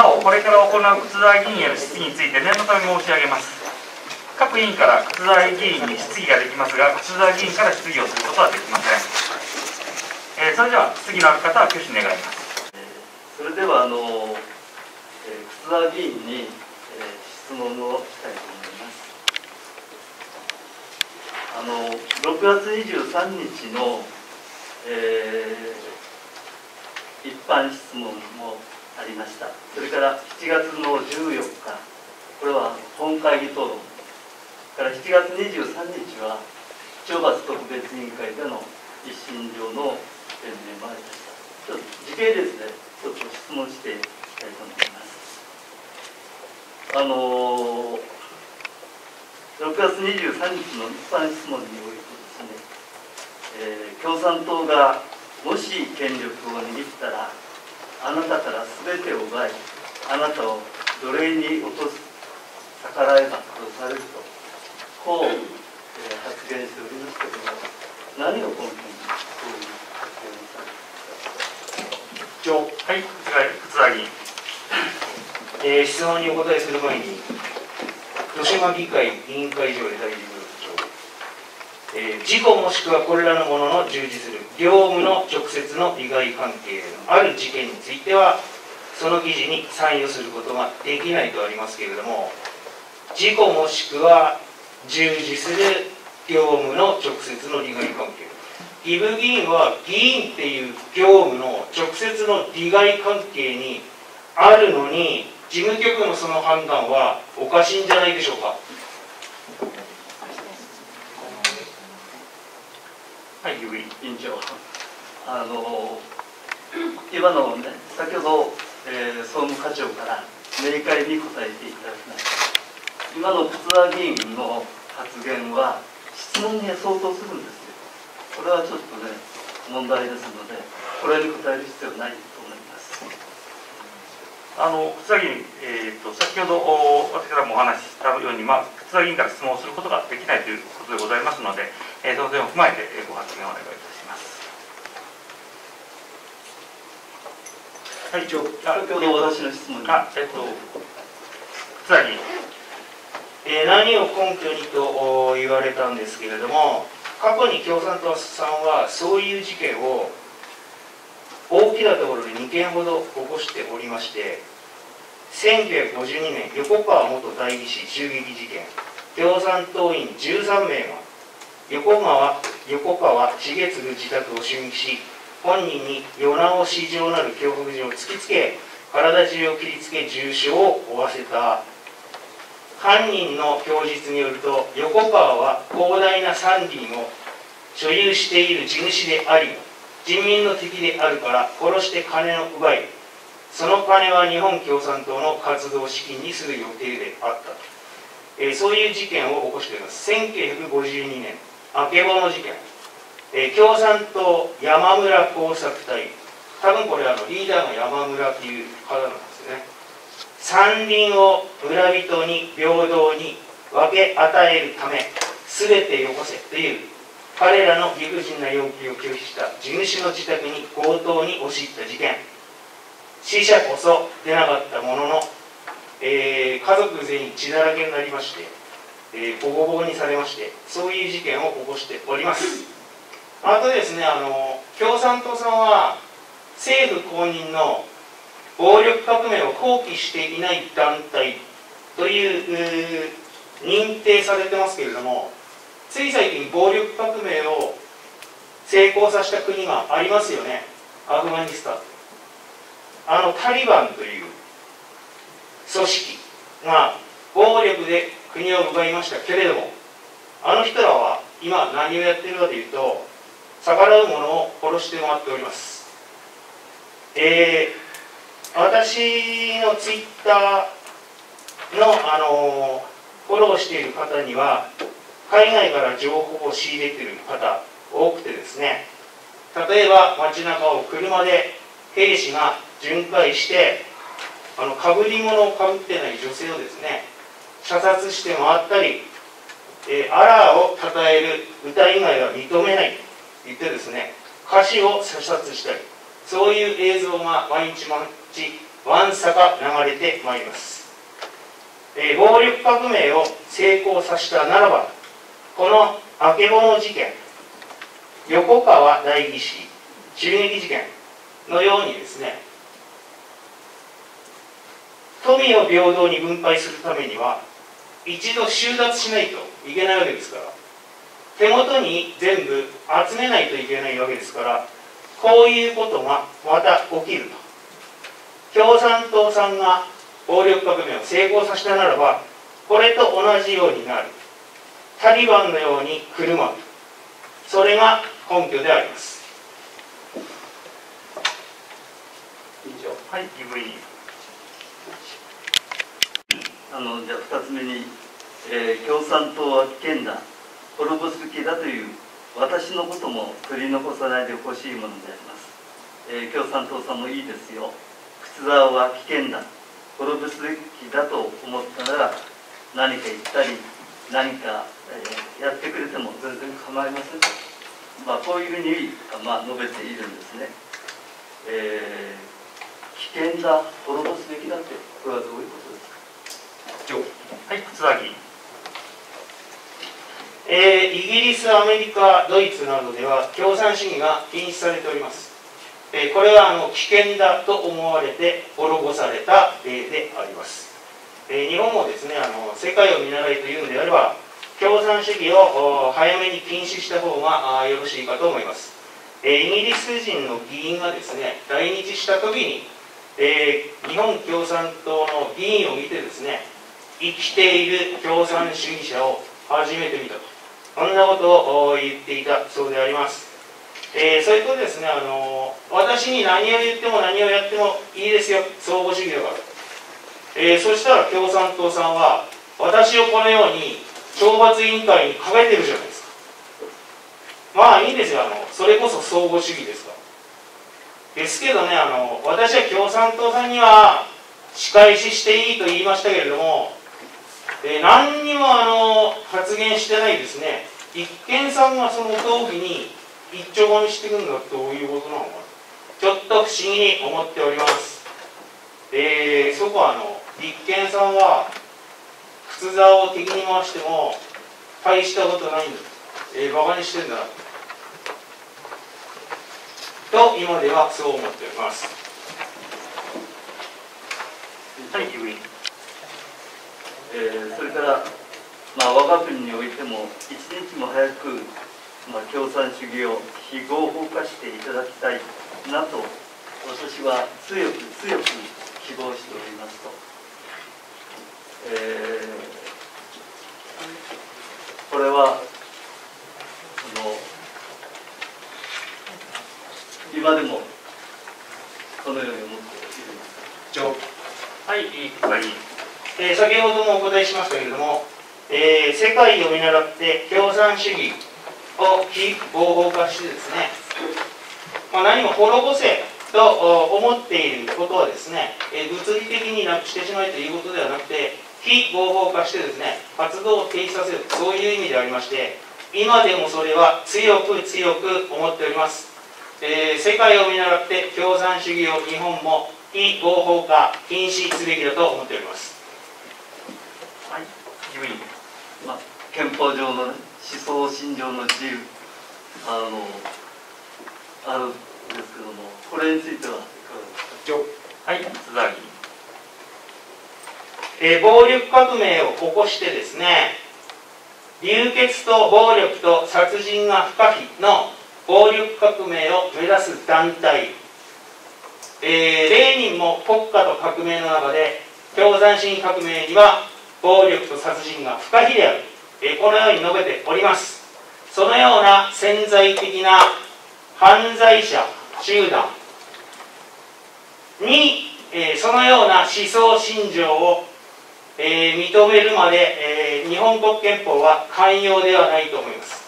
なお、これから行う靴沢議員への質疑について念のため申し上げます。各委員から靴沢議員に質疑ができますが、靴沢議員から質疑をすることはできません。それでは、質疑のある方は挙手願います。それでは靴沢議員に質問をしたいと思います。6月23日の、一般質問もありました。それから7月の14日、これは本会議討論、それから7月23日は懲罰特別委員会での一審上の弁明もありました。ちょっと時系列でちょっと質問していきたいと思います。6月23日の一般質問においてですね、共産党がもし権力を握ったらあなたから全てを奪い、あなたを奴隷に落とす、逆らえば殺されると、こう、発言しておりますけれども、何を根拠にそういう発言をされていますか。はい、靴沢議員。質問にお答えする前に、広島議会委員会場で大臣部長、事故もしくはこれらのものの従事する業務の直接の利害関係のある事件については、その議事に参与することができないとありますけれども、事故もしくは従事する業務の直接の利害関係、義務議員は議員っていう業務の直接の利害関係にあるのに、事務局のその判断はおかしいんじゃないでしょうか。はい、委員長、今のね、先ほど、総務課長から明快に答えていただきました。今の勝田議員の発言は質問に相当するんですよ。これはちょっとね、問題ですので、これに答える必要ないと思います。勝田議員、先ほど私からもお話ししたように、勝田議員から質問をすることができないということでございますので、当然を踏まえてご発言をお願いいたします。はい、先ほど私の質問に。何を根拠にと言われたんですけれども、過去に共産党さんはそういう事件を大きなところで2件ほど起こしておりまして、1952年、横川元代議士襲撃事件、共産党員13名が横川重次自宅を襲撃し、本人に世直し状なる脅迫状を突きつけ、体中を切りつけ重傷を負わせた。犯人の供述によると、横川は広大な山林を所有している地主であり、人民の敵であるから殺して金を奪い、その金は日本共産党の活動資金にする予定であった。そういう事件を起こしております。1952年あけぼの事件、共産党山村工作隊、多分これリーダーの山村という方なんですね。山林を村人に平等に分け与えるため全てよこせという彼らの理不尽な要求を拒否した地主の自宅に強盗に押し入った事件、死者こそ出なかったものの、家族全員血だらけになりまして、ボコボコにされまして、そういう事件を起こしております。あとですね、共産党さんは政府公認の暴力革命を放棄していない団体という認定されてますけれども、つい最近暴力革命を成功させた国がありますよね。アフガニスタン、タリバンという組織が暴力で国を奪いましたけれども、人らは今何をやっているかというと、逆らう者を殺して回っております。私のツイッターの、フォローしている方には海外から情報を仕入れている方多くてですね、例えば街中を車で兵士が巡回して、被り物をかぶってない女性をですね射殺して回ったり、アラーをたたえる歌以外は認めないと言ってですね、歌手を射殺したり、そういう映像が毎日わんさか流れてまいります。暴力革命を成功させたならば、このあけぼの事件、横川代議士銃撃事件のようにですね、富を平等に分配するためには一度収奪しないといけないわけですから、手元に全部集めないといけないわけですから、こういうことがまた起きると。共産党さんが暴力革命を成功させたならば、これと同じようになる。タリバンのように振る舞う。それが根拠であります。以上。はい、義務委員。じゃあ2つ目に、共産党は危険だ、滅ぼすべきだという私のことも取り残さないでほしいものであります。共産党さんもいいですよ。靴沢は危険だ、滅ぼすべきだと思ったら何か言ったり何か、やってくれても全然構いません。こういうふうに、述べているんですね。危険だ、滅ぼすべきだって、これはどういうことですか。はい、津田議員。イギリス、アメリカ、ドイツなどでは共産主義が禁止されております。これは危険だと思われて滅ぼされた例であります。日本もですね、世界を見習いというんであれば、共産主義を早めに禁止した方がよろしいかと思います。イギリス人の議員がですね、来日した時に、日本共産党の議員を見てですね、生きている共産主義者を初めて見たと、こんなことを言っていたそうであります。それとですね、私に何を言っても何をやってもいいですよ、相互主義だから。そしたら共産党さんは、私をこのように懲罰委員会にかけてるじゃないですか。まあいいんですよ、それこそ相互主義ですから。ですけどね、私は共産党さんには仕返ししていいと言いましたけれども、何にも発言してないですね、立憲さんがその動議に一丁込みしていくんだと、どういうことなのか、ちょっと不思議に思っております。そこは立憲さんは靴沢を敵に回しても大したことないんだと、バカにしてんだと今ではそう思っております。はい、義務委員。それから、我が国においても一日も早く、共産主義を非合法化していただきたいなと、私は強く強く希望しておりますと。これは今でもこのように思っているんです。はい、先ほどもお答えしましたけれども、世界を見習って共産主義を非合法化してですね、何も滅ぼせと思っていることはですね、物理的になくしてしまえということではなくて、非合法化してですね、活動を停止させる、そういう意味でありまして、今でもそれは強く強く思っております。世界を見習って共産主義を日本も非合法化禁止すべきだと思っております。はい、義務委員。憲法上の、思想信条の自由あるんですけども、これについてはいかがですか。はい、津田議員。暴力革命を起こしてですね、流血と暴力と殺人が不可避の暴力革命を目指す団体、レーニンも国家と革命の中で、共産主義革命には暴力と殺人が不可避である、このように述べております。そのような潜在的な犯罪者集団に、そのような思想信条を、認めるまで、日本国憲法は寛容ではないと思います。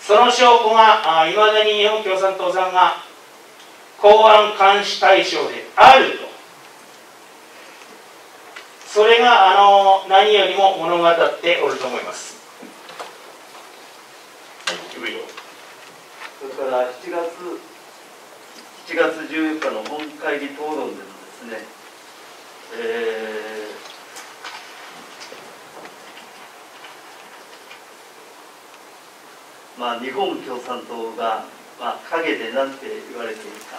その証拠がいまだに日本共産党さんが公安監視対象であると、それが何よりも物語っておると思います。それから7月14日の本会議討論でもですね、日本共産党が、陰で何て言われているか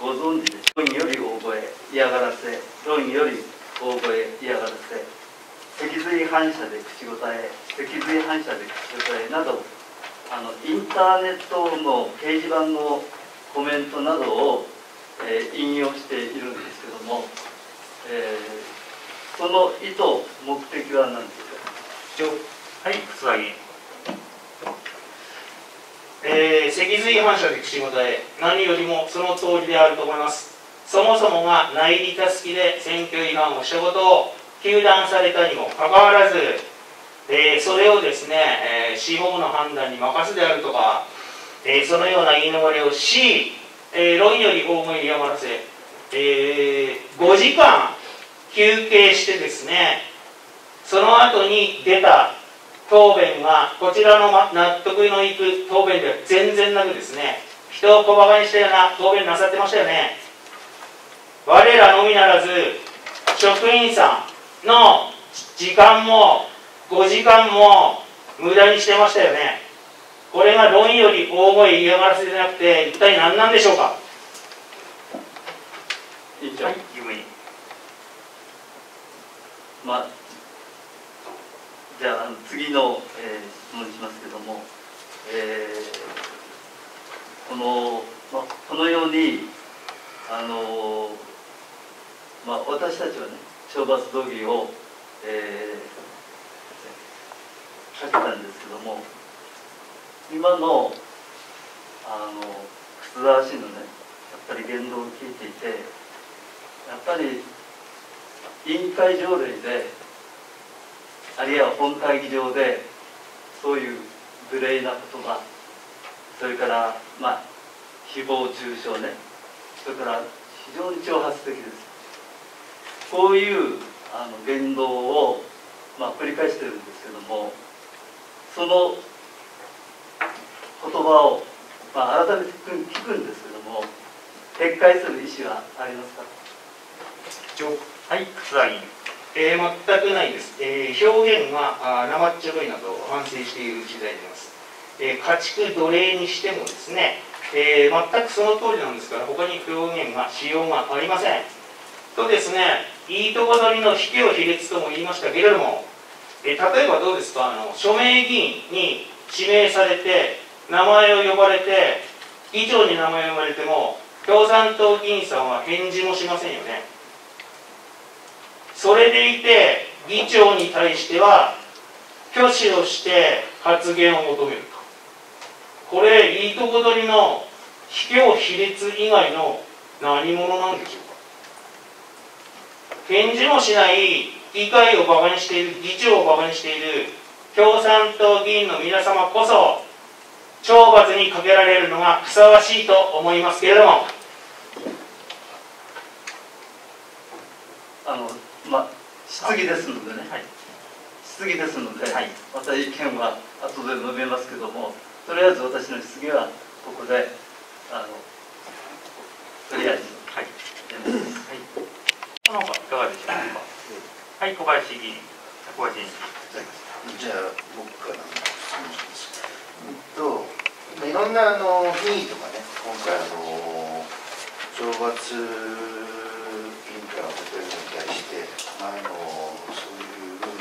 ご存知です。論より大声嫌がらせ、論より大声嫌がらせ、脊髄反射で口答え、脊髄反射で口答えなど、インターネットの掲示板のコメントなどを、引用しているんですけども、その意図、目的は何ですか。はい、草薙。脊髄反射で口答え、何よりもその通りであると思います。そもそもが内裏たすきで選挙違反をしたことを糾弾されたにもかかわらず、それをですね、司法の判断に任せであるとか、そのような言い逃れをし、論より大声嫌がらせ、5時間休憩してですね、その後に出た答弁がこちらの納得のいく答弁では全然なくですね、人を小馬鹿にしたような答弁なさってましたよね。我らのみならず職員さんの時間も5時間も無駄にしてましたよね。これが論より大声嫌がらせじゃなくて一体何なんでしょうか。委員長、はい、じゃあ次の、質問しますけども、このように私たちはね、懲罰動議を、かけたんですけども、今の楠沢氏のね、やっぱり言動を聞いていて、やっぱり委員会条例で、あるいは本会議場でそういう無礼な言葉、それから誹謗中傷ね、それから非常に挑発的です。こういう言動を、繰り返してるんですけども、その言葉を、改めて聞くんですけども、撤回する意思はありますか。はい、楠田委員。全くないです。表現が生っちょろいなと反省している時代であります。家畜奴隷にしてもですね、全くその通りなんですから、他に表現がしようがありません。とですね、いいとこ取りの卑怯卑劣とも言いましたけれども、例えばどうですか、署名議員に指名されて、名前を呼ばれて、議長に名前を呼ばれても、共産党議員さんは返事もしませんよね。それでいて議長に対しては挙手をして発言を求めると、これいいとこ取りの卑怯卑劣以外の何者なんでしょうか。返事もしない議会をバカにしている、議長をバカにしている共産党議員の皆様こそ懲罰にかけられるのがふさわしいと思いますけれども、質疑ですのでね、はい、質疑ですので、はい、また意見は後で述べますけども、とりあえず私の質疑はここで、とりあえず、はい、このほかいかがでしょうか。はい、小林議員、小林委員。じゃあ、僕から質問します。いろんな品位とかね、今回、懲罰そういう部分で、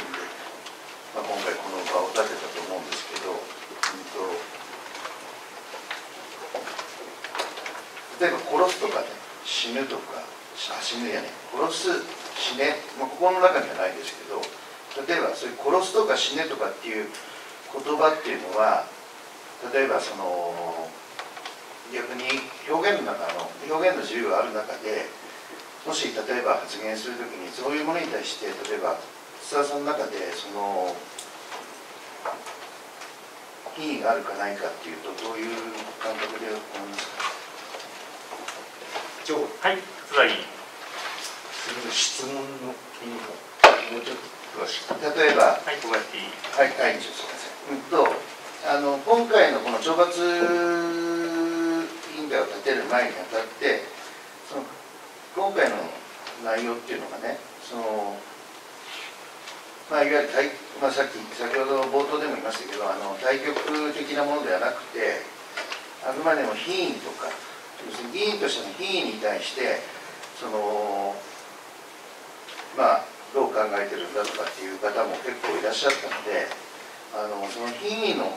今回この場を立てたと思うんですけど、例えば殺すとかね、死ぬとか、死ぬやね、殺す、死ね、ここの中にはないですけど、例えばそういう殺すとか死ねとかっていう言葉っていうのは、例えばその逆に表現の自由がある中で、もし例えば発言するときにそういうものに対して例えば楠田さんの中でその意義があるかないかっていうとどういう感覚で思いますか。はい、楠田委員。質問の意味ももうちょっと詳しく。例えば、はい、小林委員。はい、委員長すみません。今回のこの懲罰委員会を立てる前にあたって。今回の内容っていうのがね、その、まあ、いわゆる先ほど冒頭でも言いましたけど、対極的なものではなくて、あくまでも品位とか、議員としての品位に対して、そのまあ、どう考えてるんだとかっていう方も結構いらっしゃったので、その品位の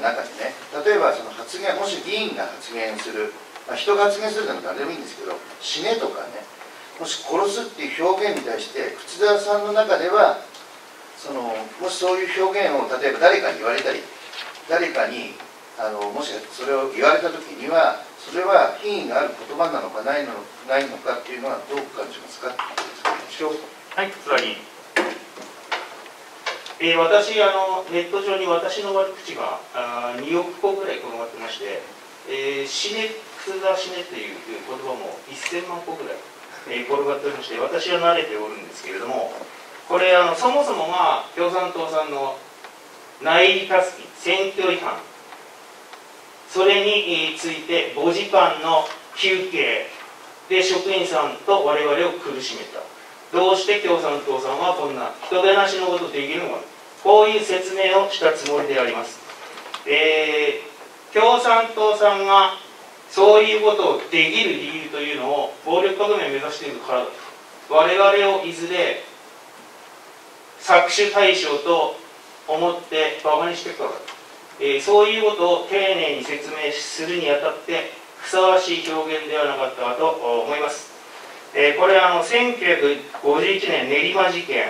中でね、例えばその発言、もし議員が発言する、まあ、人が発言するじゃなくて誰でもいいんですけど、死ねとかね、もし殺すっていう表現に対して、口澤さんの中では、もしそういう表現を例えば誰かに言われたり、誰かにもしそれを言われたときには、それは品位がある言葉なのかないのかっていうのはどう感じますか。はい、つまり、私ネット上に私の悪口が2億個ぐらい転がってまして、死ね、靴沢死ねという言葉も1000万個ぐらい、転がっておりまして、私は慣れておるんですけれども、これそもそもが共産党さんの内裏tasking選挙違反、それについて5時間の休憩で職員さんと我々を苦しめた。どうして共産党さんはこんな人でなしのことできるのか、こういう説明をしたつもりであります。共産党さんがそういうことをできる理由というのを暴力革命を目指しているからだと。我々をいずれ搾取対象と思って馬鹿にしていくからだと。そういうことを丁寧に説明するにあたってふさわしい表現ではなかったかと思います。これは1951年練馬事件、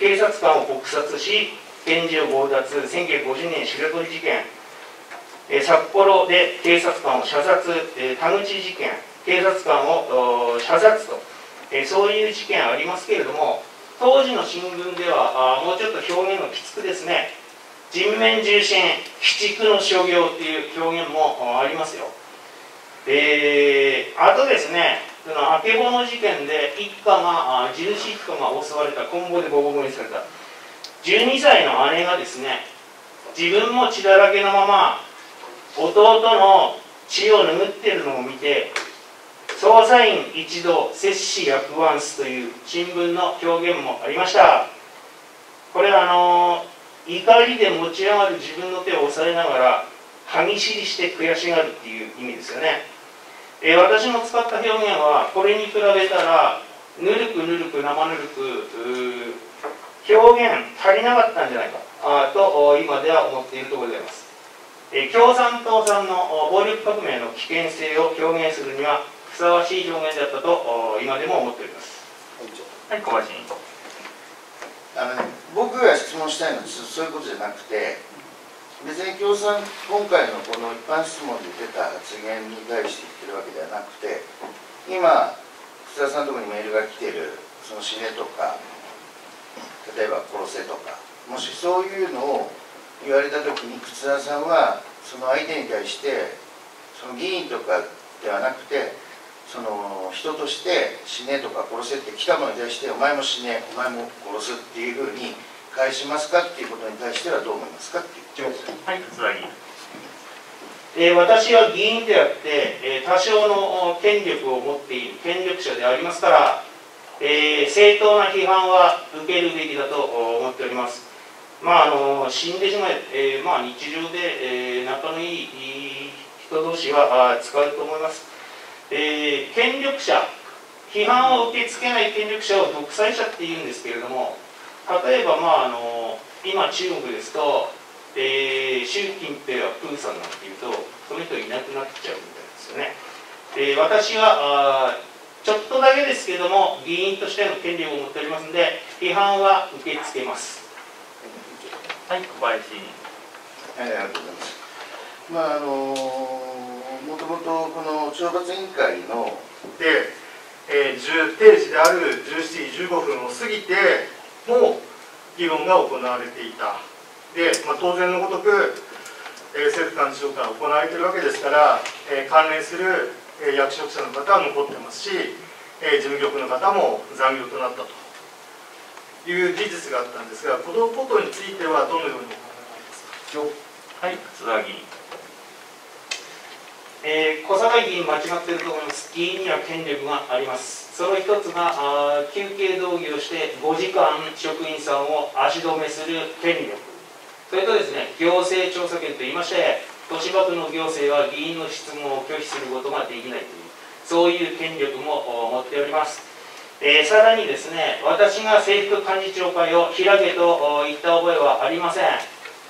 警察官を撲殺し検事を強奪、1950年白鳥事件、札幌で警察官を射殺、田口事件、警察官を射殺と、そういう事件ありますけれども、当時の新聞ではもうちょっと表現がきつくですね、人面重心、鬼畜の所業という表現もありますよ。あとですね、あけぼの事件で地主一家が襲われた、棍棒でボコボコにされた12歳の姉がですね、自分も血だらけのまま弟の血を拭ってるのを見て、捜査員一同摂氏役ワンスという新聞の表現もありました。これ怒りで持ち上がる自分の手を押さえながら歯ぎしりして悔しがるっていう意味ですよね。私の使った表現はこれに比べたらぬるくぬるく生ぬるく表現足りなかったんじゃないかと今では思っているところであります。共産党さんの暴力革命の危険性を表現するにはふさわしい表現だったと今でも思っております。はい、小林委員。僕が質問したいのはそういうことじゃなくて、別に今回のこの一般質問で出た発言に対して言ってるわけではなくて、今楠田さんのところにメールが来ているその死ねとか、例えば殺せとか、もしそういうのを言われた時に楠田さんはその相手に対してその議員とかではなくて、その人として死ねとか殺せって来たものに対してお前も死ね、お前も殺すっていうふうに返しますかっていうことに対してはどう思いますかって言ってます。はい、つまり、私は議員であって多少の権力を持っている権力者でありますから、正当な批判は受けるべきだと思っております。まあ死んでしまえ、まあ、日常で、仲のいい人同士は使うと思います。権力者、批判を受け付けない権力者を独裁者っていうんですけれども、例えば、今、中国ですと、習近平はプーさんなんていうと、その人いなくなっちゃうみたいですよね。私はちょっとだけですけども、議員としての権力を持っておりますので、批判は受け付けます。はい、小林委員。ありがとうございます。もともとこの懲罰委員会ので、定時である17時15分を過ぎても議論が行われていた。で、当然のごとく、政府幹事長から行われているわけですから、関連する役職者の方は残ってますし、事務局の方も残業となったという事実があったんですが、このことについてはどのようにお考えですか。はい、津田議員。小堺議員間違っていると思います。議員には権力があります。その一つが休憩動議をして5時間職員さんを足止めする権力、それとですね、行政調査権といいまして、都市部の行政は議員の質問を拒否することができないという、そういう権力も持っております。さらにですね、私が制服幹事長会を開けと言った覚えはありません。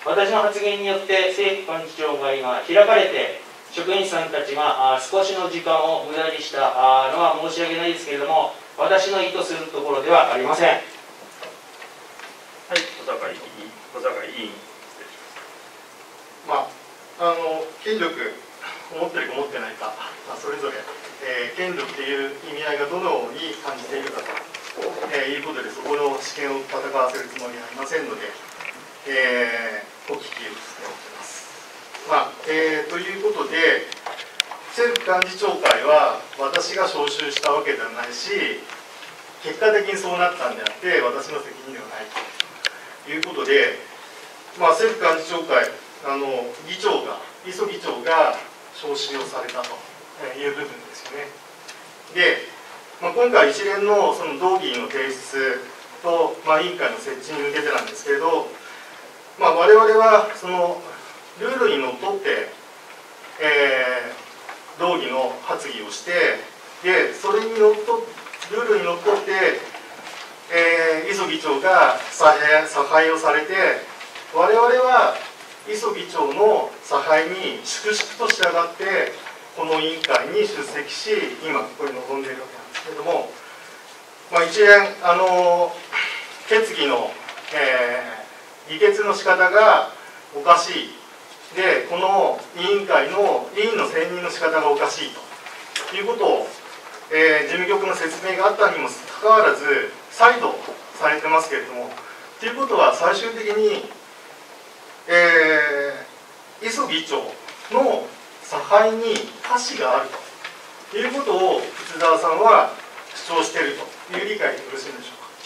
私の発言によって制服幹事長会が開かれて、職員さんたちが少しの時間を無駄にしたのは申し訳ないですけれども、私の意図するところではありません。はい、小堺委員、権力持ってるか持ってないか、それぞれ、権力という意味合いがどのように感じているかと、いうことで、そこの試験を戦わせるつもりはありませんので、お聞きしておきます。ということで、政府幹事長会は私が招集したわけではないし、結果的にそうなったんであって、私の責任ではないということで、政府幹事長会、磯議長が招集をされたという部分ですよね。で、今回、一連のその動議の提出と、委員会の設置に向けてなんですけれど、我々はその、ルールにのっとって、動議の発議をして、でそれにのっとルールにのっとって、磯議長が差配をされて、我々は磯議長の差配に粛々と従ってこの委員会に出席し、今ここに臨んでいるわけなんですけれども、一連決議の、議決の仕方がおかしい。で、この委員会の委員の選任の仕方がおかしいということを、事務局の説明があったにもかかわらず再度されてますけれども、ということは最終的に、磯議長の差配に瑕疵があるということを沓澤さんは主張しているという理解でよろしいでし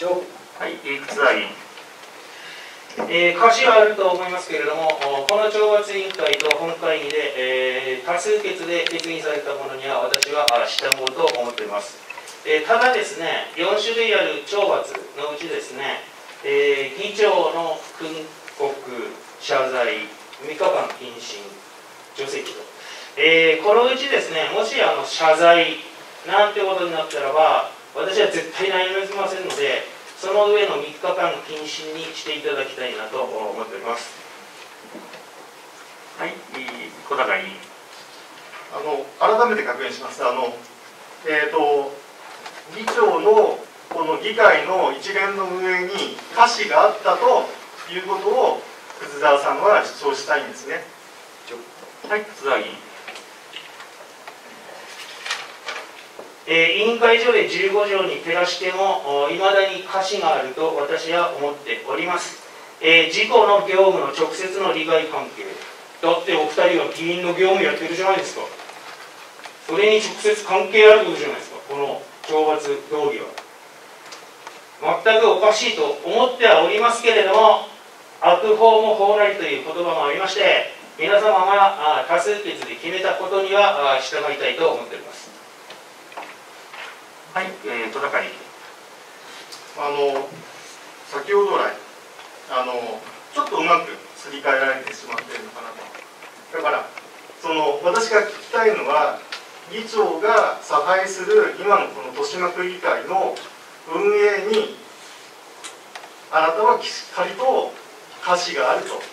ょうか。はい、沓澤委員。瑕疵はあると思いますけれども、この懲罰委員会と本会議で、多数決で決議されたものには私は従おうと思っています。ただですね、4種類ある懲罰のうちですね、議長の訓告、謝罪、3日間謹慎、除籍と、このうちですね、もし謝罪なんてことになったらば、私は絶対何もしませんので、その上の3日間謹慎にしていただきたいなと思っております。はい、小堺委員。改めて確認します。議長のこの議会の一連の運営に瑕疵があったということを沓澤さんは主張したいんですね。はい、沓澤委員。委員会上で15条に照らしてもいまだに瑕疵があると私は思っております。自公の業務の直接の利害関係だって、お二人は議員の業務やってるじゃないですか。それに直接関係あることじゃないですか。この懲罰動議は全くおかしいと思ってはおりますけれども、悪法も法なりという言葉もありまして、皆様が多数決で決めたことには従いたいと思っております。はい、小堺委員。先ほど来ちょっとうまくすり替えられてしまっているのかなと。だから私が聞きたいのは、議長が差配する今のこの豊島区議会の運営にあなたはしっかりと瑕疵があると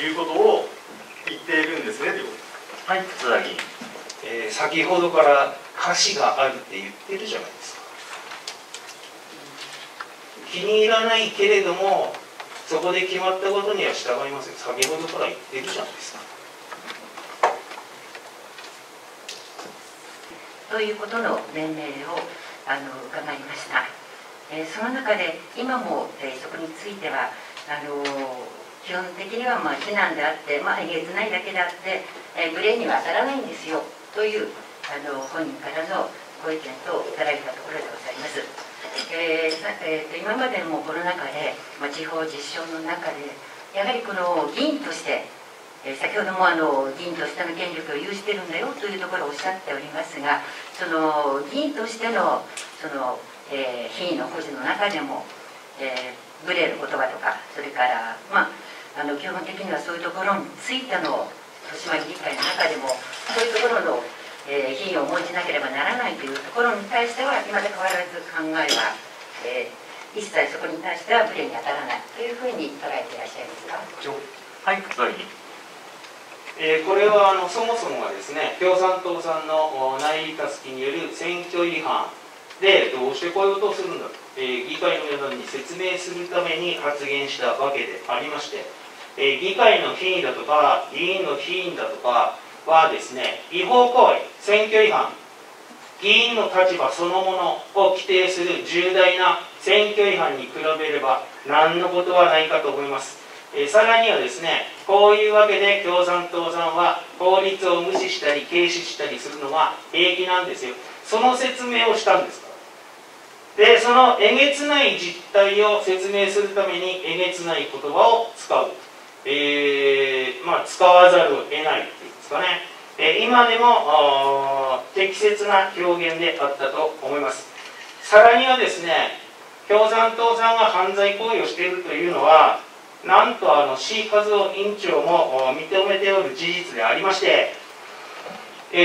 いうことを言っているんですねということです。はい、小堺委員。先ほどから瑕疵があるって言ってるじゃないですか。気に入らないけれども、そこで決まったことには従いますよ。先ほどから言ってるじゃないですか。ということの面々を伺いました。その中で今も、そこについては基本的には非難であって、えげつないだけであって、無礼には当たらないんですよという本人からのご意見といただいたところでございます。今までもコロナ禍で、地方実証の中でやはりこの議員として先ほども議員としての権力を有してるんだよというところをおっしゃっておりますが、その議員としての品位の保持の中でも、無礼の言葉とか、それから、基本的にはそういうところについての取締議会の中でも、そういうところの品位を重んじなければならないというところに対しては、いまだ変わらず考えは、一切そこに対しては無礼に当たらないというふうに捉えていらっしゃいますか。はい、これはそもそもがですね、共産党さんの内閣による選挙違反で、どうしてこういうことをするんだと、議会の皆さんに説明するために発言したわけでありまして、議会の品位だとか、議員の品位だとかはですね、違法行為、選挙違反、議員の立場そのものを規定する重大な選挙違反に比べれば、何のことはないかと思います。さらにはですね、こういうわけで共産党さんは法律を無視したり軽視したりするのは平気なんですよ。その説明をしたんですから。で、そのえげつない実態を説明するためにえげつない言葉を使う、使わざるを得ないっていうんですかね、今でも適切な表現であったと思います。さらにはですね、共産党さんが犯罪行為をしているというのは、なんと志位和夫委員長も認めておる事実でありまして、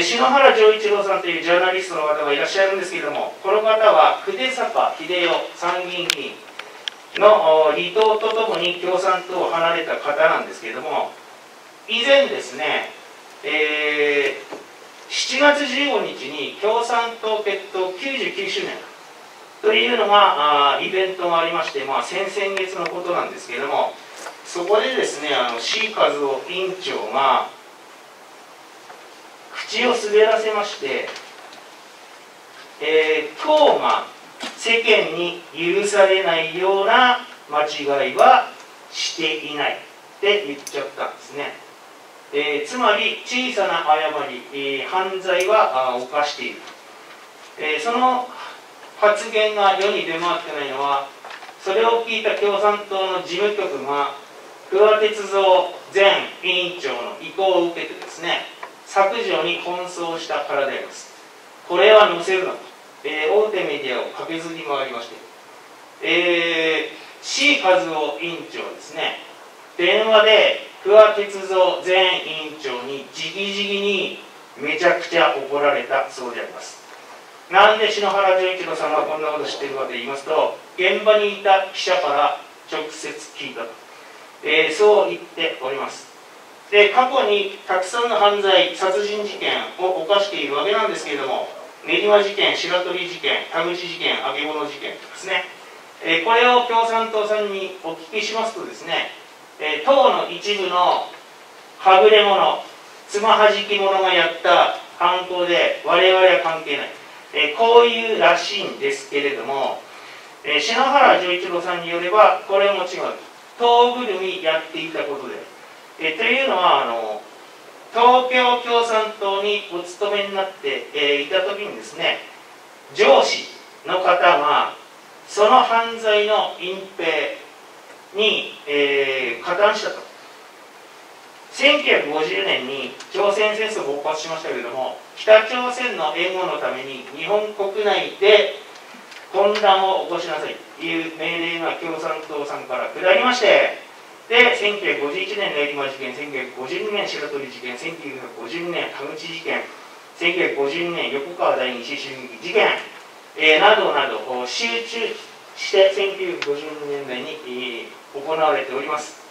篠原丈一郎さんというジャーナリストの方がいらっしゃるんですけれども、この方は筆坂秀夫参議院議員の離党とともに共産党を離れた方なんですけれども、以前ですね、7月15日に共産党結党99周年というのがイベントがありまして、先々月のことなんですけれども、そこでですね、志位和夫委員長が口を滑らせまして、党が世間に許されないような間違いはしていないって言っちゃったんですね。つまり小さな誤り、犯罪は犯している。その発言が世に出回ってないのは、それを聞いた共産党の事務局が桑鉄三前委員長の意向を受けてですね、削除に奔走したからであります。これは載せるなと、大手メディアを駆けずり回りまして、志位和夫委員長ですね、電話で桑鉄三前委員長に直々にめちゃくちゃ怒られたそうであります。なんで篠原丈一郎さんがこんなこと知っているかと言いますと、現場にいた記者から直接聞いたと、そう言っております。で、過去にたくさんの犯罪、殺人事件を犯しているわけなんですけれども、練馬事件、白鳥事件、田口事件、揚げ物事件とかですね、これを共産党さんにお聞きしますとですね、党の一部のはぐれ者、つまはじき者がやった犯行で我々は関係ない、こういうらしいんですけれども、篠原丈一郎さんによればこれも違う、党ぐるみやっていたことで、というのは東京共産党にお勤めになって、いた時にですね、上司の方がその犯罪の隠蔽に、加担したと。1950年に朝鮮戦争勃発しましたけれども、北朝鮮の援護のために日本国内で混乱を起こしなさいという命令が共産党さんから下りまして、で、1951年練馬事件、1952年白鳥事件、1952年田口事件、1952年横川第二次襲撃事件、などなど集中して1950年代に行われております。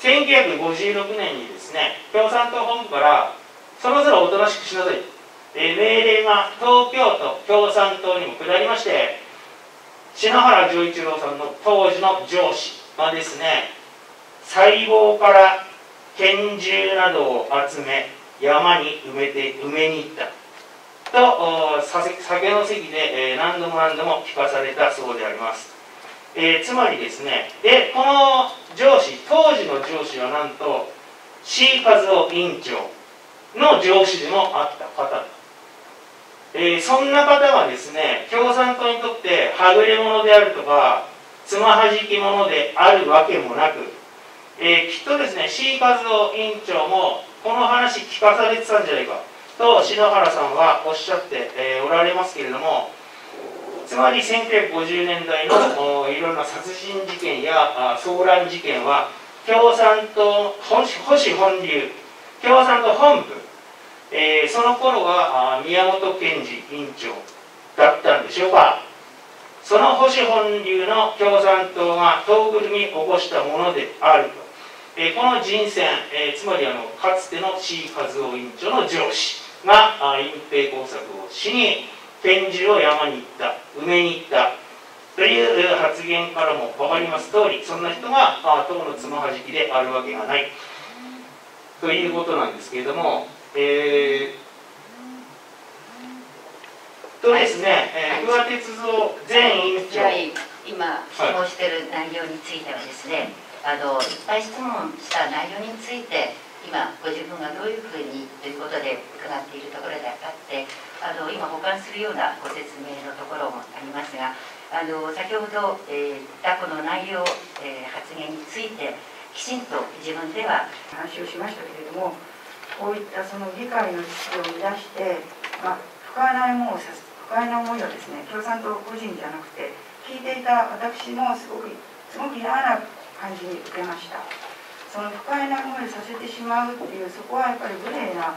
1956年にですね、共産党本部からそろそろおとなしくしなさい、命令が東京都共産党にも下りまして、篠原丈一郎さんの当時の上司がですね、細胞から拳銃などを集め山に埋めに行ったと酒の席で何度も何度も聞かされたそうであります。つまりですね、で、この上司、当時の上司はなんと志位和夫委員長の上司でもあった方、そんな方がですね、共産党にとってはぐれ者であるとかつまはじき者であるわけもなく、きっとですね、C 和夫委員長もこの話聞かされてたんじゃないかと篠原さんはおっしゃっておられますけれども、つまり1950年代のいろんな殺人事件や騒乱事件は共産党保守本流、共産党本部、その頃は宮本賢治委員長だったんでしょうか。その保守本流の共産党が党ぐるみ起こしたものであると、この人選、つまりかつての C 和夫委員長の上司が隠蔽工作をしに拳銃を山に行った、埋めに行ったという発言からも分かります通り、そんな人が党のつまはじきであるわけがないということなんですけれども、ですね、不破鉄三前委員長、今質問している内容についてはですね、いっぱい質問した内容について今ご自分がどういうふうにということで伺っているところであって、今補完するようなご説明のところもありますが、先ほど言ったこの内容、発言についてきちんと自分では話をしましたけれども、こういったその議会の秩序を乱して、不快な思いはですね、共産党個人じゃなくて聞いていた私もすごく嫌な感じに受けました。その不快な思いをさせてしまうっていう、そこはやっぱり無礼な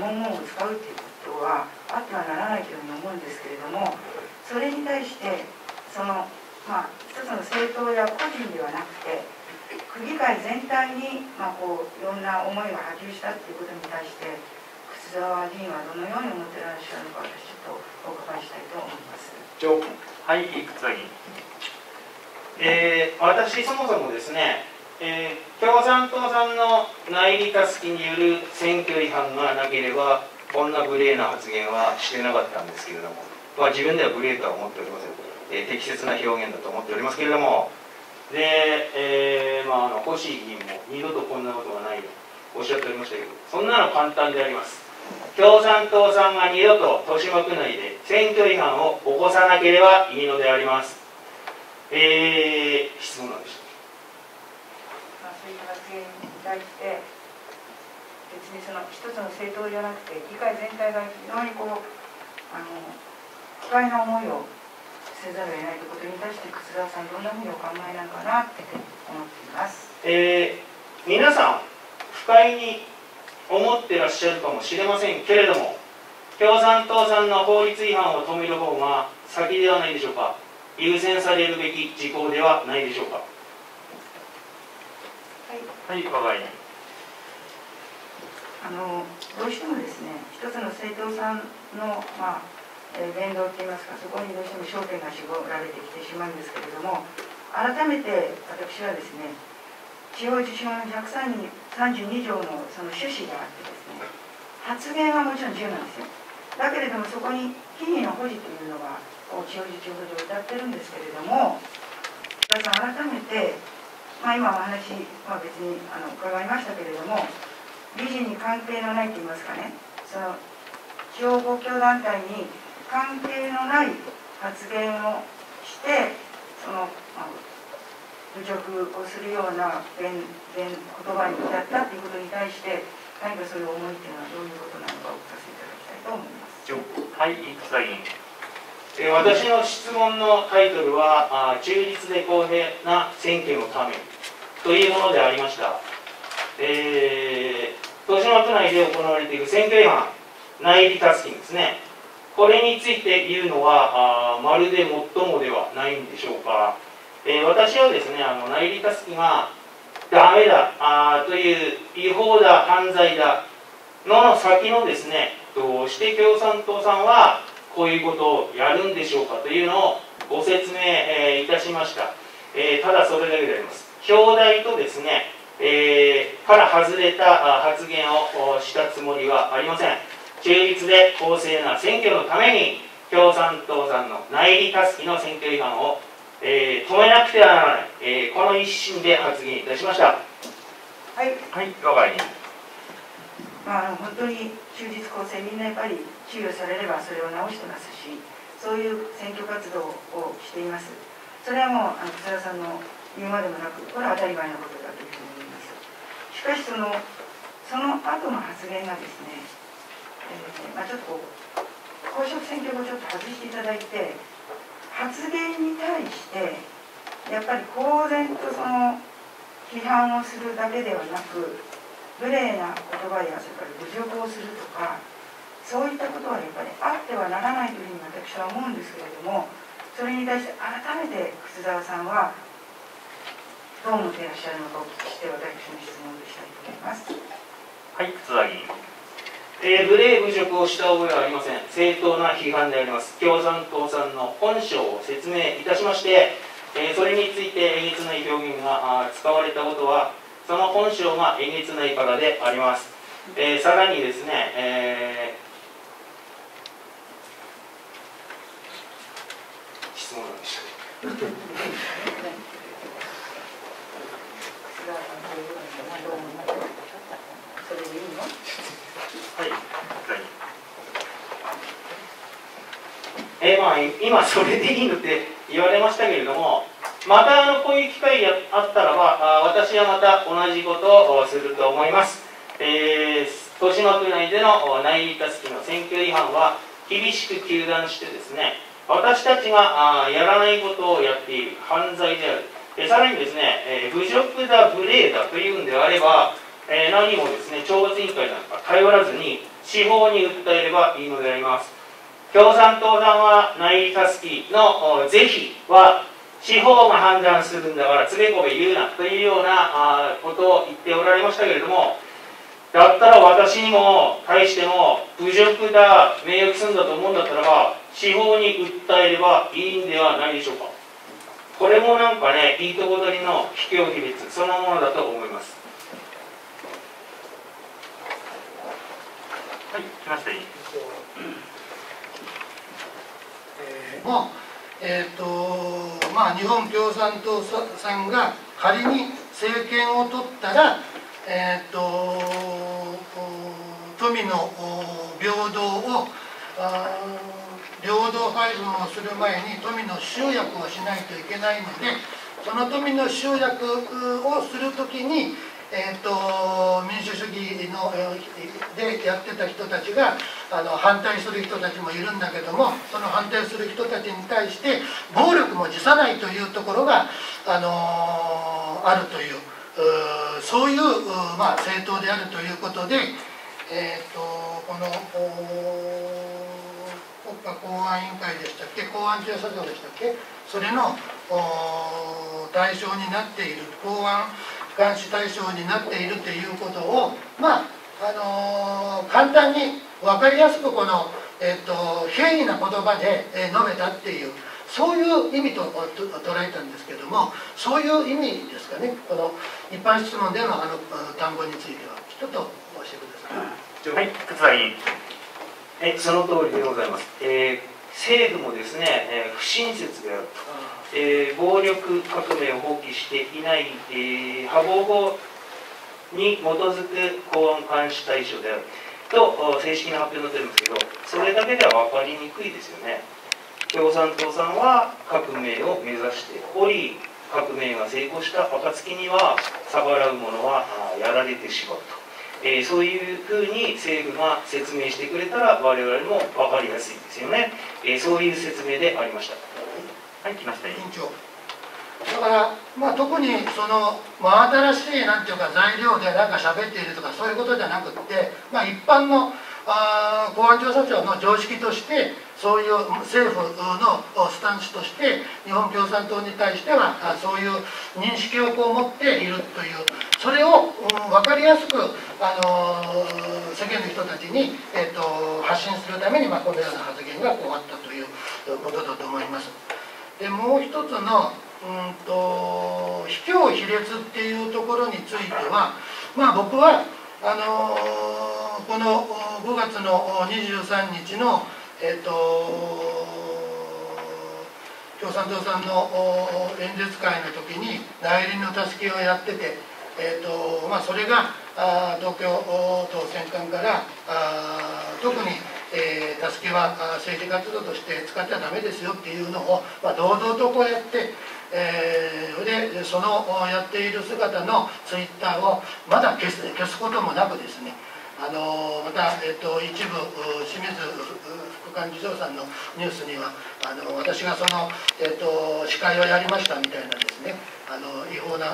文言を使うっていうことはあってはならないというふうに思うんですけれども、それに対してその、一つの政党や個人ではなくて区議会全体に、いろんな思いが波及したっていうことに対して楠沢議員はどのように思ってらっしゃるのか、私ちょっとお伺いしたいと思います。はい、楠沢議員。私そもそもですね、共産党さんの内裏たすきによる選挙違反がなければこんな無礼な発言はしてなかったんですけれども、自分では無礼とは思っておりません。適切な表現だと思っておりますけれども、で、星議員も二度とこんなことはないとおっしゃっておりましたけど、そんなの簡単であります。共産党さんが二度と豊島区内で選挙違反を起こさなければいいのであります。質問なんでしょうか。そういう発言に対して、別にその一つの政党じゃなくて、議会全体が非常に不快な思いをせざるを得ないということに対して、楠沢さん、どんなふうにお考えなのかなって思っています。皆さん、不快に思ってらっしゃるかもしれませんけれども、共産党さんの法律違反を止める方が先ではないでしょうか。優先されるべき事項ではないでしょうか。はい、はい、どうしてもですね、一つの政党さんの言動といいますか、そこにどうしても焦点が絞られてきてしまうんですけれども、改めて私はですね、地方自治法の132条のその趣旨があってですね、発言はもちろん自由なんですよ。だけれども、そこに品位の保持というのが地方自治法で歌ってるんですけれども、皆さん改めて、今お話、別に伺いましたけれども、理事に関係のないといいますかね、その地方公共団体に関係のない発言をして、その侮辱をするような言葉に至ったということに対して、何かそういう思いというのはどういうことなのか、お聞かせいただきたいと思います。はい、楠沢議員。私の質問のタイトルは「中立で公平な選挙のため」というものでありました。豊島区内で行われている選挙違反、内裏タスキンですね、これについて言うのはまるでもっともではないんでしょうか。私はですね、内裏タスキンがダメだという違法だ犯罪だの先のですね、どうして共産党さんはこういうことをやるんでしょうかというのをご説明、いたしました。ただそれだけであります。表題とですね、から外れた発言をしたつもりはありません。中立で公正な選挙のために共産党さんの内裏たすきの選挙違反を、止めなくてはならない、この一心で発言いたしました。はい、我が委員。本当に中立公正、みんなやっぱり給与されればそれを直してますし、そういう選挙活動をしています。それはもう楠沢さんの言うまでもなく、これは当たり前のことだというふうに思います。しかしその後の発言がですね、ちょっと公職選挙後ちょっと外していただいて、発言に対してやっぱり公然と批判をするだけではなく、無礼な言葉やそれから侮辱をするとか、そういったことはやっぱりあってはならないというふうに私は思うんですけれども、それに対して改めて楠沢さんはどう思っていらっしゃるのかお聞きして、私の質問でしたいと思います。はい、楠沢議員。無礼侮辱をした覚えはありません。正当な批判であります。共産党さんの本性を説明いたしまして、それについてえげつない表現が使われたことは、その本性がえげつないからであります。さらにですね、質問なんでしたね。今それでいいのって言われましたけれども、またこういう機会があったらば、私はまた同じことをすると思います。豊島区内での内裏たすきの選挙違反は厳しく糾弾してですね、私たちがやらないことをやっている、犯罪である。さらにですね、侮辱だ無礼だというんであれば、何もですね懲罰委員会なんか頼らずに司法に訴えればいいのであります。共産党さんは内裏たすきの是非は司法が判断するんだからつべこべ言うなというようなことを言っておられましたけれども、だったら私にも対しても侮辱だ名誉毀損だと思うんだったらば、司法に訴えればいいんではないでしょうか。これもなんかね、いいとこ取りの卑怯秘密そのものだと思います。はい、来ました。日本共産党さんが仮に政権を取ったら、富の平等を平等配分をする前に富の集約をしないといけないので、その富の集約をするときに、民主主義のでやってた人たちが反対する人たちもいるんだけども、その反対する人たちに対して暴力も辞さないというところがあるという、そういう、政党であるということで、この国家公安委員会でしたっけ、公安調査庁でしたっけ、それの対象になっている、公安監視対象になっているということを、簡単に分かりやすくこの、平易な言葉で述べたっていう、そういう意味と捉えたんですけども、そういう意味ですかね、この一般質問での単語についてはちょっと教えてください。はい、楠沢委員。その通りでございます。政府もですね、不親切であると、暴力革命を放棄していない、破防法に基づく公安監視対象であると正式な発表になってるんですけど、それだけでは分かりにくいですよね。共産党さんは革命を目指しており、革命が成功した暁には逆らう者はやられてしまうと、そういうふうに政府が説明してくれたら我々も分かりやすいですよね。そういう説明でありました。はい、来ました。委員長。だから、特に真新しいなんていうか材料で何か喋っているとかそういうことじゃなくって、一般の公安調査庁の常識としてそういう政府のスタンスとして日本共産党に対してはそういう認識を持っているという、それを分かりやすく世間の人たちに発信するためにこのような発言があったということだと思います。でもう一つの卑怯卑劣っていうところについては、僕はこの5月の23日の、共産党さんの演説会の時に内裏のたすきをやってて、それが東京都選管から特にたすきは政治活動として使っちゃダメですよっていうのを堂々とこうやってでそのやっている姿のツイッターをまだ消すこともなくですね、また、一部清水副幹事長さんのニュースには私がその、司会をやりましたみたいなですね、違法な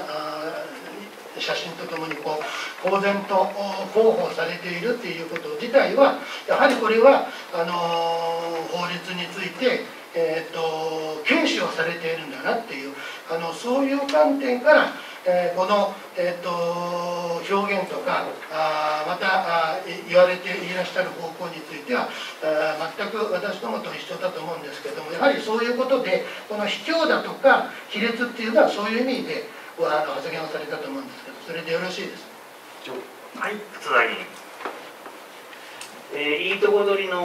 写真とともにこう公然と広報されているということ自体は、やはりこれは法律について、軽視をされているんだなっていう、そういう観点から、この、表現とかまた言われていらっしゃる方向については全く私どもと一緒だと思うんですけども、やはりそういうことでこの卑怯だとか卑劣っていうのはそういう意味で発言をされたと思うんですけど、それでよろしいですか。はい、津田議員。いいとこ取りの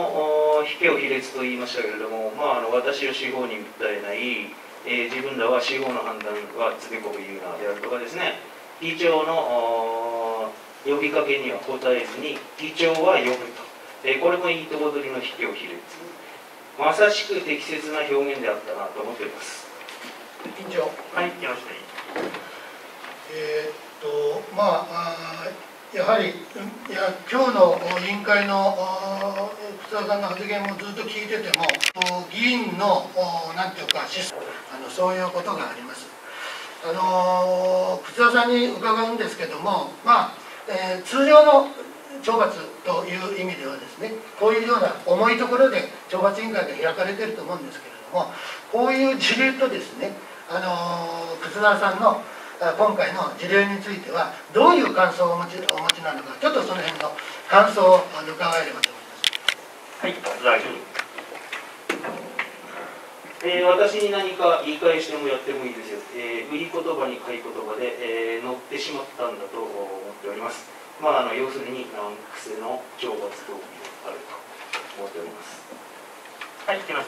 卑怯卑劣と言いましたけれども、私を司法に訴えない、自分らは司法の判断はつべこべ言うなであるとかですね、議長の呼びかけには応えずに議長は呼ぶと、これもいいとこ取りの卑怯卑劣、まさしく適切な表現であったなと思っております。委員長。はい、山下委員。やはり今日の委員会の福沢さんの発言もずっと聞いてても、議員のなんていうかそういうことがあります。福沢さんに伺うんですけども、通常の懲罰という意味ではですね、こういうような重いところで懲罰委員会が開かれていると思うんですけれども、こういう事例とですね、福沢さんの今回の事例についてはどういう感想をお持ちなのか、ちょっとその辺の感想を伺えればと思います。はい、私に何か言い返してもやってもいいですよ、売り言葉に買い言葉で、乗ってしまったんだと思っております。要するに難癖の懲罰動議であると思っております。はい、木下委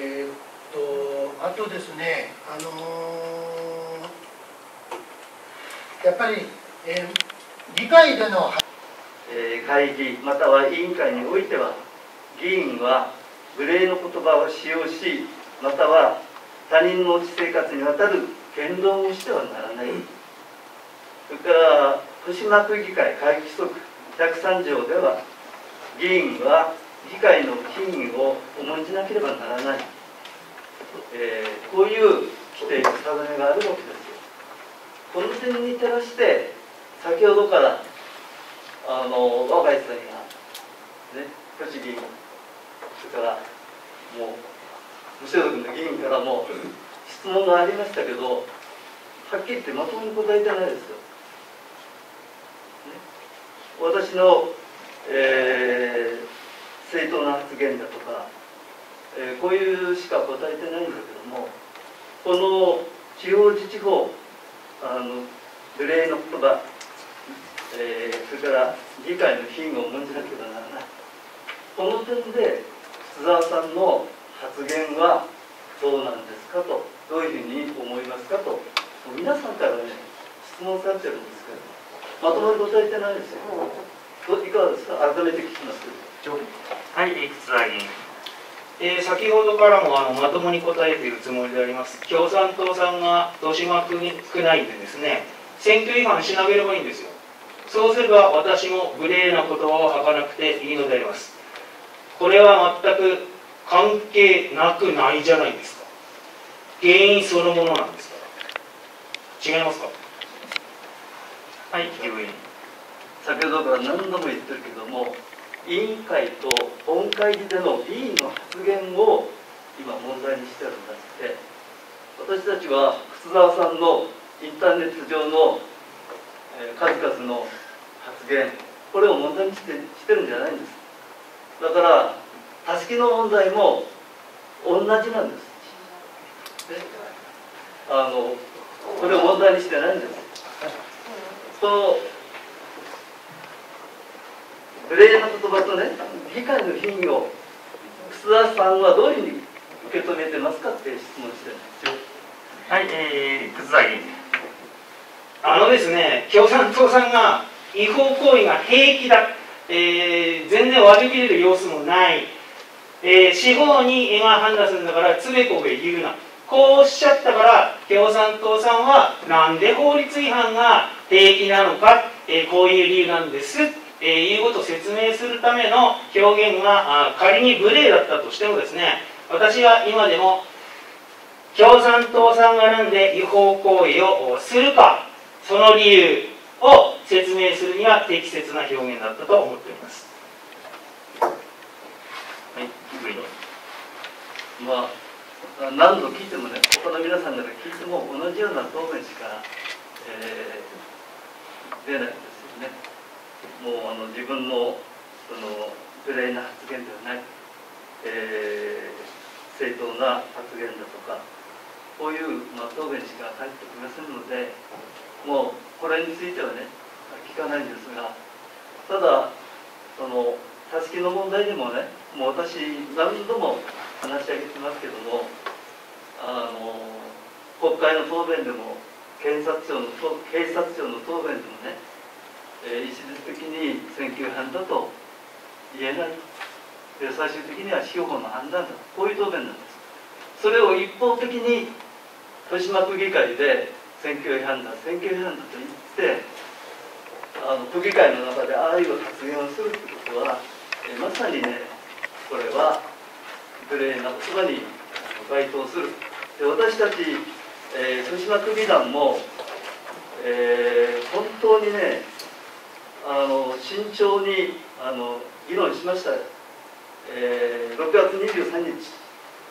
員。あとですね、やっぱり、議会での、会議または委員会においては、議員は無礼の言葉を使用し、または他人の生活にわたる言動をしてはならない。それから豊島区議会会議規則103条では、議員は議会の品位を重んじなければならない。こういう規定の定めがあるわけですよ。この点に照らして先ほどから若い人にはね、都市議員、それからもう無所属の議員からも質問がありましたけど、はっきり言ってまともに答えてないですよ、ね、私の、正当な発言だとかこういうしか答えてないんだけども、この地方自治法、無礼の言葉、それから議会の品を重んじなければならない。この点で福沢さんの発言はどうなんですかと、どういうふうに思いますかと、皆さんからね、質問されてるんですけど、まともに答えてないですよ。いかがですか、改めて聞きます。はい、福沢議員。先ほどからもまともに答えているつもりであります。共産党さんが豊島区内でですね、選挙違反しなければいいんですよ。そうすれば私も無礼な言葉を吐かなくていいのであります。これは全く関係なくないじゃないですか。原因そのものなんですから。違いますか。はい、議員。先ほどから何度も言ってるけども、委員会と本会議での委員の発言を今問題にしてるんだって。私たちは福沢さんのインターネット上の数々の発言、これを問題にしてるんじゃないんです。だからたすきの問題も同じなんです。これを問題にしてないんです。この無礼な言葉とね、議会の品位を福沢さんはどういうふうに受け止めてますかって質問してるんですよ。はい、福沢議員。ですね、共産党さんが違法行為が平気だ、全然割り切れる様子もない、四方に今判断するんだからつべこべ言うな、こうおっしゃったから共産党さんはなんで法律違反が平気なのか、こういう理由なんですいうことを説明するための表現が仮に無礼だったとしてもですね、私は今でも共産党さんがなんで違法行為をするか、その理由を説明するには適切な表現だったと思っております。はい、まあ何度聞いてもね、他の皆さんから聞いても同じような答弁しか、出ないんですよね。もう自分の無礼な発言ではない、正当な発言だとか、こういう、答弁しか返ってきませんので、もうこれについてはね、聞かないんですが、ただ、たすきの問題でもね、もう私、何度も話し上げてますけども、国会の答弁でも、警察庁の答弁でもね、一時的に選挙違反だと言えないと、最終的には司法の判断だと、こういう答弁なんです。それを一方的に豊島区議会で選挙違反だ選挙違反だと言って、区議会の中でああいう発言をするということは、まさにね、これは無礼な言葉に該当する。で、私たち、豊島区議団も、本当にね、慎重に議論しました。6月23日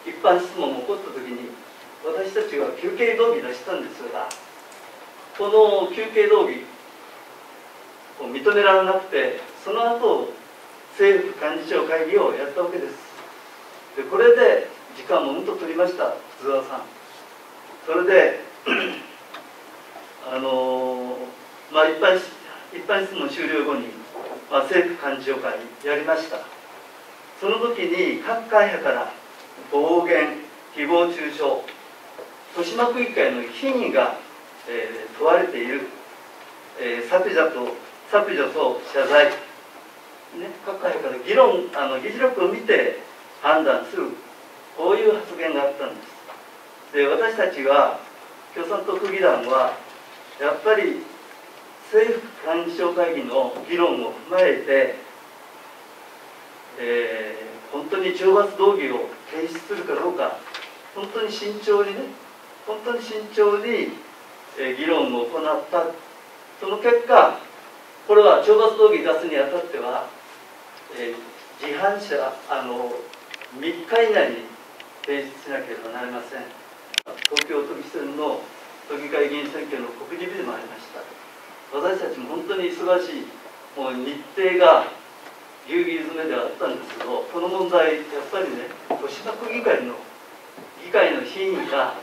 一般質問も起こった時に、私たちは休憩動議出したんですが、この休憩動議を認められなくて、その後政府幹事長会議をやったわけです。で、これで時間もうんと取りました、津田さん。それで一般質問終了後に、政府幹事長会やりました。その時に各会派から暴言、誹謗中傷、豊島区議会の品位が、問われている、削除と謝罪、ね、各会派から議事録を見て判断する、こういう発言があったんです。で、私たちは、共産党区議団はやっぱり政府幹事長会議の議論を踏まえて、本当に懲罰動議を提出するかどうか、本当に慎重に議論を行った。その結果、これは懲罰動議出すにあたっては、事犯者3日以内に提出しなければなりません。東京都議選の都議会議員選挙の告示日でもありました。私たちも本当に忙しい、もう日程がぎゅうぎゅう詰めであったんですけど、この問題、やっぱりね、豊島区議会の品位が、やっ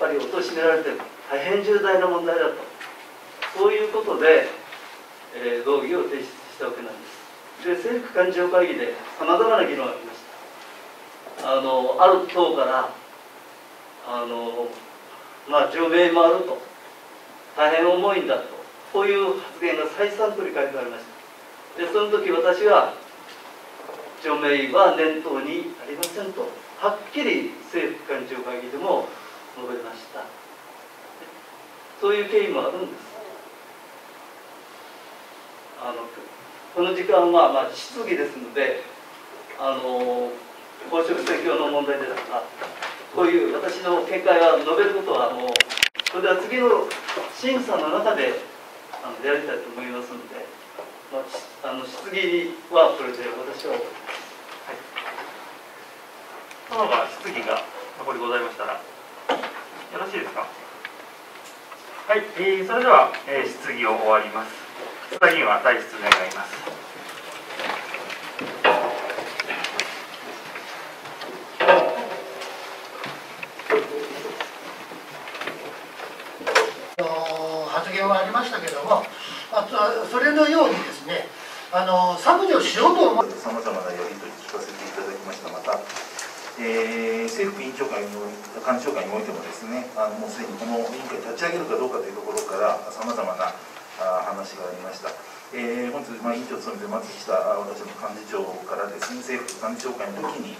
ぱり貶められてる、大変重大な問題だと、そういうことで、動議を提出したわけなんです。で、政府幹事長会議でさまざまな議論がありました。ある党から、除名もあると。大変重いんだと、こういう発言が再三繰り返されました。で、その時私は、除名は念頭にありませんと、はっきり政府幹事長会議でも述べました。そういう経緯もあるんです。この時間は、質疑ですので、公職選挙の問題でだとか、こういう私の見解は述べることはもう、それでは次の審査の中でやりたいと思いますので、質疑はこれで私は終わります。はい。他の質疑が残りございましたらよろしいですか。はい、それでは、質疑を終わります。須田議員は退出願います。ありましたけども、それのようにですね、削除しようと思うさまざまなやり取り聞かせていただきました。また、政府委員長会の幹事長会においてもですね、もうすでにこの委員会立ち上げるかどうかというところからさまざまな話がありました。本日委員長を務めて松下私の幹事長からですね、政府幹事長会の時に、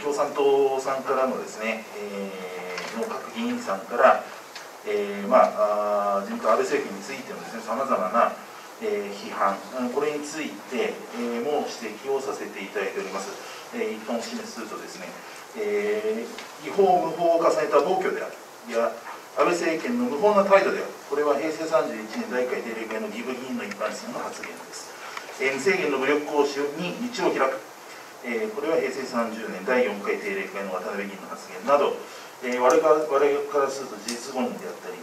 共産党さんからのですね、各議員さんから、自民党安倍政権についてのですね、さまざまな、批判、これについて、も指摘をさせていただいております。一般を示すとですね、違法無法を重ねた暴挙である、いや安倍政権の無法な態度である、これは平成31年第1回定例会の議部議員の一般質問の発言です。無制限の武力行使に道を開く、これは平成30年第4回定例会の渡辺議員の発言など、我々からすると事実誤認であったり、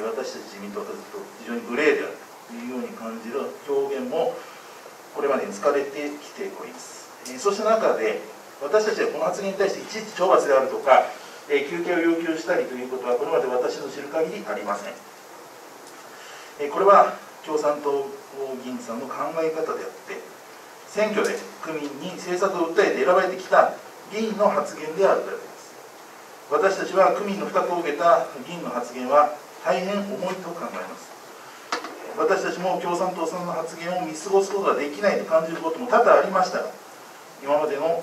私たち自民党からすると非常に無礼であるというように感じる表現もこれまでに使われてきております。そうした中で私たちはこの発言に対していちいち懲罰であるとか、休憩を要求したりということはこれまで私の知る限りありません。これは共産党議員さんの考え方であって、選挙で区民に政策を訴えて選ばれてきた議員の発言であるからです。私たちは区民の負託を受けた議員の発言は大変重いと考えます。私たちも共産党さんの発言を見過ごすことができないと感じることも多々ありましたが、今までの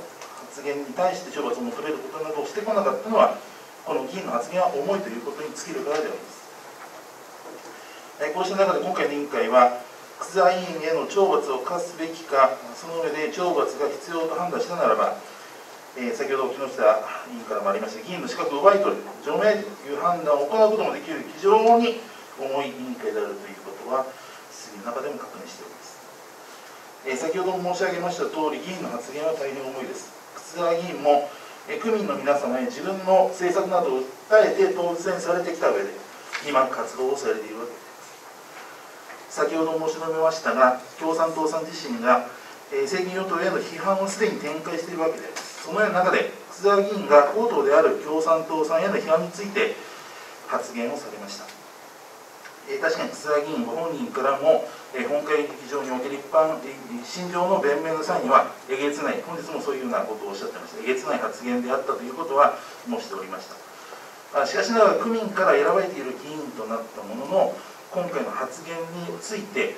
発言に対して懲罰を求めることなどをしてこなかったのは、この議員の発言は重いということに尽きるからであります。こうした中で今回の委員会は、副座委員への懲罰を科すべきか、その上で懲罰が必要と判断したならば、先ほど木下委員からもありました議員の資格を奪い取る、除名という判断を行うこともできる非常に重い委員会であるということは、質疑の中でも確認しております。先ほども申し上げましたとおり、議員の発言は大変重いです。副座委員も、区民の皆様へ自分の政策などを訴えて当選されてきた上で、今、活動をされているわけです。先ほど申し述べましたが、共産党さん自身が、政権与党への批判をすでに展開しているわけであります。そのような中で、福沢議員が与党である共産党さんへの批判について発言をされました。確かに福沢議員ご本人からも、本会議場における一般、心情の弁明の際には、えげつない、本日もそういうようなことをおっしゃってました、えげつない発言であったということは申しておりました。しかしながら、区民から選ばれている議員となったものの、今回の発言について、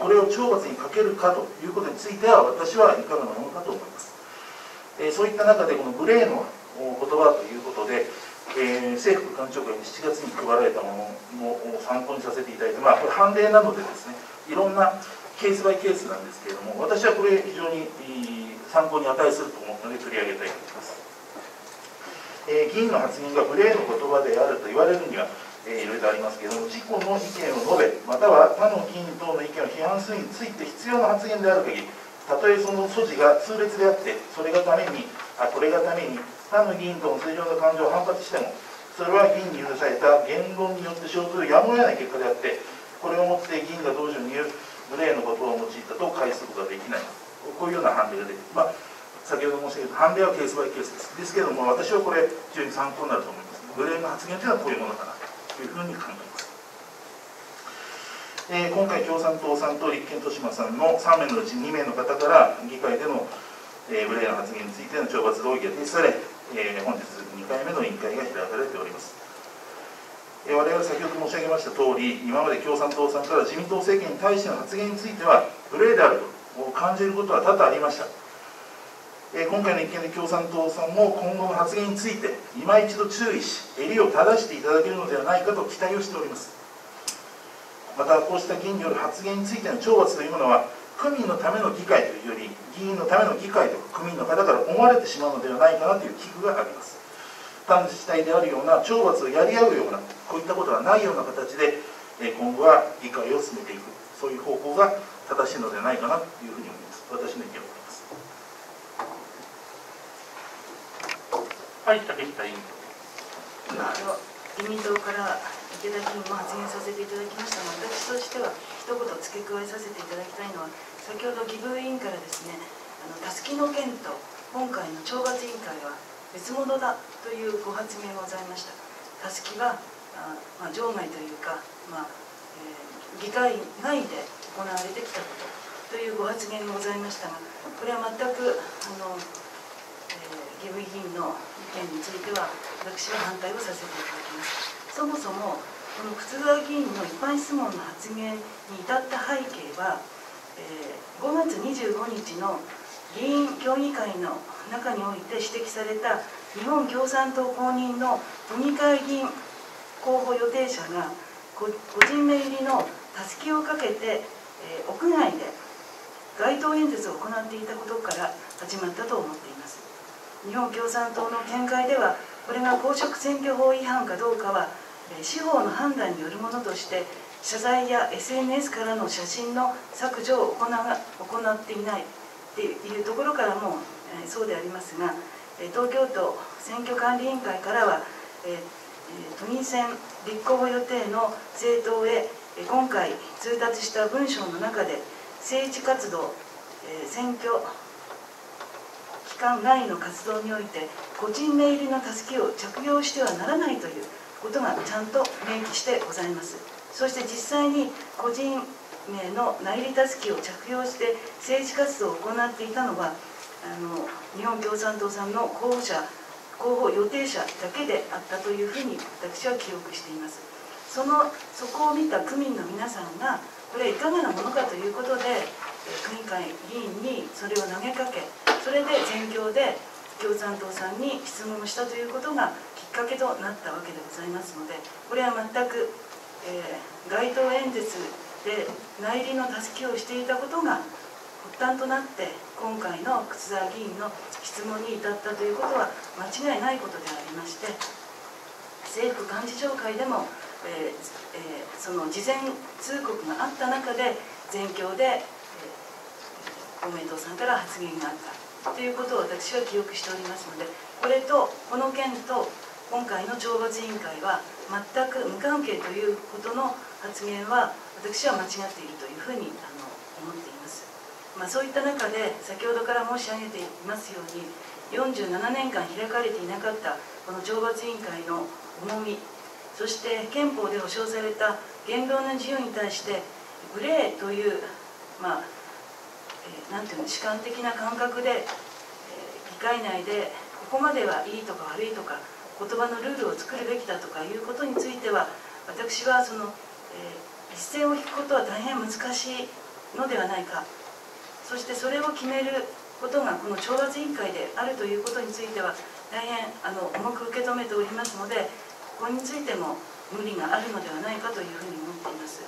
これを懲罰にかけるかということについては、私はいかがなものかと思います。そういった中で、この無礼の言葉ということで、政府幹事長会に7月に配られたものを参考にさせていただいて、これ、判例なのでですね、いろんなケースバイケースなんですけれども、私はこれ、非常に参考に値すると思ったので、取り上げたいと思います。議員の発言が無礼の言葉であると言われるには、いろいろありますけれども、自己の意見を述べ、または他の議員等の意見を批判するについて必要な発言である限り、たとえその素地が痛烈であって、これがために、他の議員との正常な感情を反発しても、それは議員に許された言論によって生ずるやむを得ない結果であって、これをもって議員が同時に言う無礼の言葉を用いたと返すことができない、こういうような判例が出て、先ほど申し上げた判例はケースバイケースです。ですけれども、私はこれ、非常に参考になると思います。無礼の発言というのはこういうものかな。というふうに考えます。今回、共産党さんと立憲豊島さんの3名のうち2名の方から議会での無礼な発言についての懲罰動議が提出され、本日2回目の委員会が開かれております。我々先ほど申し上げましたとおり、今まで共産党さんから自民党政権に対しての発言については無礼であると感じることは多々ありました。今回の一件で共産党さんも今後の発言について今一度注意し、襟を正していただけるのではないかと期待をしております。また、こうした議員による発言についての懲罰というものは、区民のための議会というより、議員のための議会と区民の方から思われてしまうのではないかなという危惧があります。他の自治体であるような懲罰をやり合うような、こういったことがないような形で、今後は議会を進めていく、そういう方向が正しいのではないかなというふうに思います。私の意見を。はい、竹下委員。自民党から池田議員も発言させていただきましたが、私としては一言付け加えさせていただきたいのは、先ほど議部委員からですね、たすきの件と今回の懲罰委員会は別物だというご発言がございました。たすきは場外というか、議会内で行われてきたことというご発言がございましたが、これは全く議部議員の意見については、私は反対をさせていただきます。そもそもこの沓川議員の一般質問の発言に至った背景は、5月25日の議員協議会の中において指摘された日本共産党公認の都議会議員候補予定者が個人名入りのたすきをかけて屋外で街頭演説を行っていたことから始まったと思っています。日本共産党の見解では、これが公職選挙法違反かどうかは司法の判断によるものとして、謝罪や SNS からの写真の削除を行っていないというところからもそうでありますが、東京都選挙管理委員会からは都議選立候補予定の政党へ今回通達した文章の中で、政治活動、選挙期間内の活動において個人名入りのたすきを着用してはならないということがちゃんと明記してございます。そして実際に個人名の内裏たすきを着用して政治活動を行っていたのは、日本共産党さんの候補予定者だけであったというふうに私は記憶しています。そこを見た区民の皆さんがこれはいかがなものかということで、区議会議員にそれを投げかけ、それで全協で共産党さんに質問をしたということがきっかけとなったわけでございますので、これは全く、街頭演説で内裏のたすきをしていたことが発端となって、今回の沓川議員の質問に至ったということは間違いないことでありまして、政府幹事長会でも、その事前通告があった中で全協で公明党さんから発言があったということを私は記憶しておりますので、これとこの件と今回の懲罰委員会は全く無関係ということの発言は私は間違っているというふうに思っています。そういった中で、先ほどから申し上げていますように、47年間開かれていなかったこの懲罰委員会の重み、そして憲法で保障された言論の自由に対してグレーという、なんていうの、主観的な感覚で、議会内でここまではいいとか悪いとか言葉のルールを作るべきだとかいうことについては、私はその、一線を引くことは大変難しいのではないか、そしてそれを決めることがこの懲罰委員会であるということについては大変重く受け止めておりますので、ここについても無理があるのではないかというふうに思っています。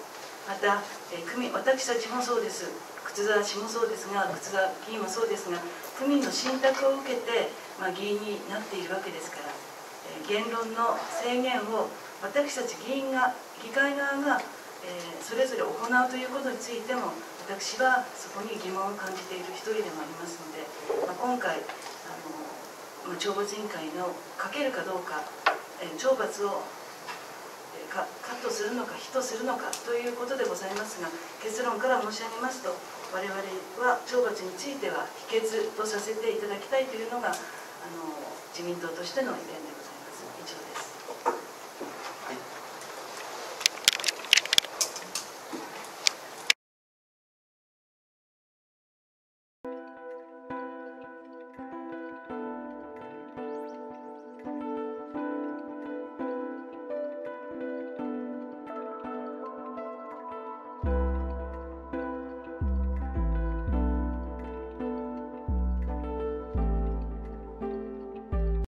また、私たちもそうです、沓川氏もそうですが、沓川議員もそうですが、区民の信託を受けて、議員になっているわけですから、言論の制限を私たち議会側が、それぞれ行うということについても、私はそこに疑問を感じている一人でもありますので、今回懲罰委員会のかけるかどうか、懲罰をカットするのか否とするのかということでございますが、結論から申し上げますと、我々は懲罰については否決とさせていただきたいというのが自民党としての意見でございます。以上です。